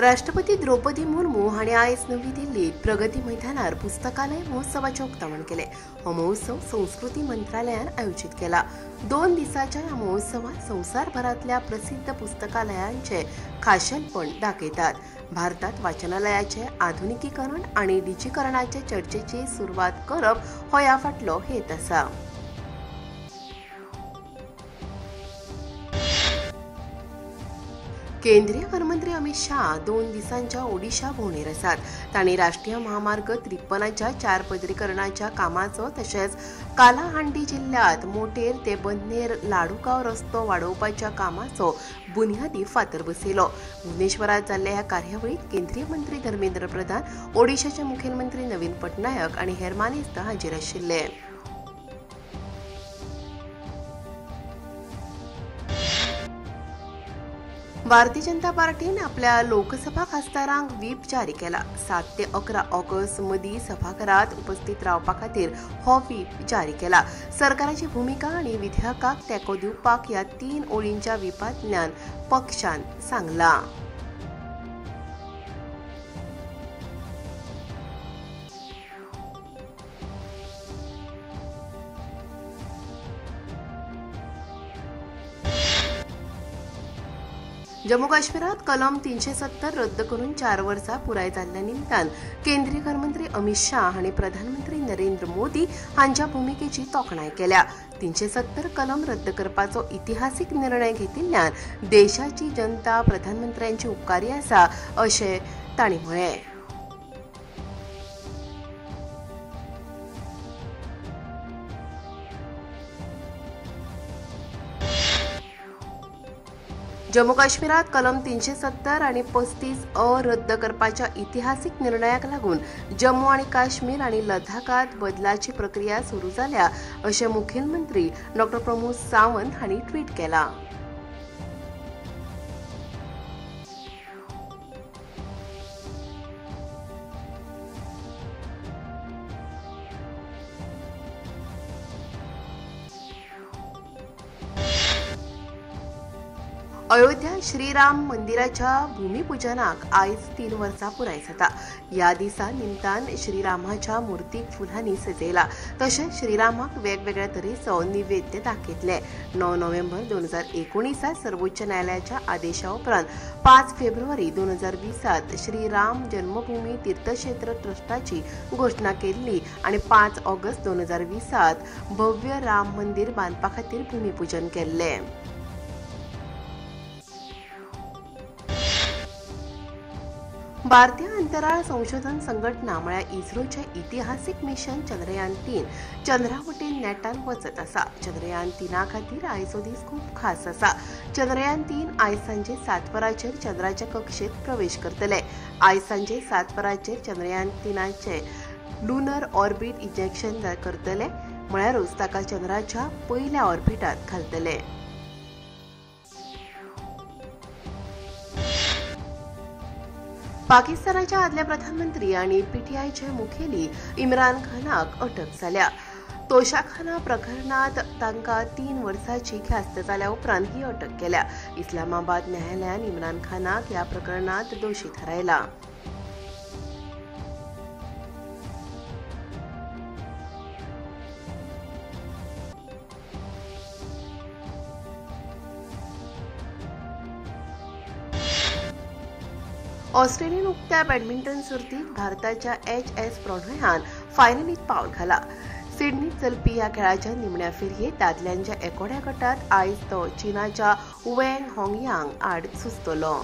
राष्ट्रपती द्रौपदी मुर्मू हाणे आयज नवी दिल्लीत प्रगती मैदानार पुस्तकालय महोत्सवाचे उक्तावण केले। हो महोत्सव संस्कृती मंत्रालयान आयोजित केला। 2 दिवसांच्या या महोत्सवात संसारभरातल्या प्रसिद्ध पुस्तकालयांचे खाशेलपण दाखयतात। भारतात वाचनालयाचे आधुनिकीकरण आणि डिजिटलीकरणाचे चर्चेची सुरुवात करप हो या फाटलो हेत आसा। केंद्रीय गृहमंत्री अमित शाह 2 दिवसांच्या ओडिशा भोंवडेर आसात। तांणी राष्ट्रीय महामार्ग 53च्या 4 पदरीकरणाच्या कामाचो तशेंच कालाहांडी जिल्ह्यात मोटेर ते बन्नेर लाडूगाव रस्तो वाडोवपाच्या कामाचो बुनियादी फातर बसयलो। भुवनेश्वरात जाल्ल्या ह्या कार्यावळीत केंद्रीय मंत्री धर्मेंद्र प्रधान, ओडिशाचे मुखेलमंत्री नवीन पटनायक आनी हेर मानेस्त हाजीर आशिल्ले। भारतीय जनता पार्टीन आपल्या लोकसभा खासदारांक व्हीप जारी केला। 7 ते 11 ऑगस्ट मदीं सभाघरांत उपस्थित रावपा खातीर हो व्हीप जारी केला। सरकाराची भुमिका आनी विधेयकाक तेंको दिवपाक ह्या 3 ओळींच्या व्हीपांतल्यान पक्षान सांगला। जम्मू काश्मीरात कलम 370 रद्द करून 4 वर्सां पुराय जाल्ल्या निमतान केंद्रीय गृहमंत्री अमित शाह हांणी प्रधानमंत्री नरेंद्र मोदी हांच्या भुमिकेची तोखणाय केल्या। 370 कलम रद्द करपाचो इतिहासीक निर्णय घेतिल्ल्यान देशाची जनता प्रधानमंत्र्यांची उपकारी आसा अशें तांणी म्हळें। जम्मू काश्मीरात कलम 370 आणि 35A रद्द करपाच्या इतिहासिक निर्णयाक लागून जम्मू आणि काश्मीर आणि लडाखात बदलाची प्रक्रिया सुरू जाल्या असे मुखेलमंत्री डॉ प्रमोद सावंत हांनी ट्विट केला। अयोध्या श्रीराम मंदिराच्या भूमिपूजनाक आयज 3 वर्सां पुराय जाता। ह्या दिसा निमतान श्रीरामाच्या मूर्तीक फुलांनी सजयला तशेंच श्रीरामाक वेगवेगळ्या तरेचो नैवेद्य दाखयतले। 9 नोव्हेंबर 2019 सर्वोच्च न्यायालयाच्या आदेशा उपरांत 5 फेब्रुवारी 2020 श्रीराम जन्मभूमी तीर्थक्षेत्र ट्रस्टाची घोषणा केल्ली आनी 5 ऑगस्ट 2020 भव्य राम मंदिर बांदपा खातीर भूमिपूजन केल्ले। भारतीय अंतराळ संशोधन संघटना म्हळ्यार इस्रोचे इतिहासीक मिशन चंद्रयान-3 चंद्रावटेन नेटान वचत आसा। चंद्रयान-3 खातीर आयचो दीस खूब खास आसा। चंद्रयान-3 आयज सांजे 7 वरांचेर चंद्राच्या कक्षेत प्रवेश करतले। आयज सांजे 7 वरांचेर चंद्रयान-3 लुनर ऑर्बिट इंजेक्शन करतले म्हळ्यारूच ताका चंद्राच्या पयल्या ऑर्बिटांत घालतले। पाकिस्तानाच्या आदल्या प्रधानमंत्री आणि पीटीआयचे मुखेली इमरान खानाक अटक जाल्या। तोशाखाना प्रकरणात तांका 3 वर्सांची ख्यास्त जाल्या उपरांत ही अटक केल्या। इस्लामाबाद न्यायालयान इमरान खानाक ह्या प्रकरणात दोषी थारायला। ऑस्ट्रेलियन उक्त्या बॅडमिंटन सर्तीत भारताच्या HS प्रणॉयान फायनलीत पावल घाला। सिडनीत चलपी ह्या खेळाच्या निमण्या फेरयेत दादल्यांच्या एकोड्या गटात आयज तो चीनाच्या वेंग होंगयांग आड सुस्तलो।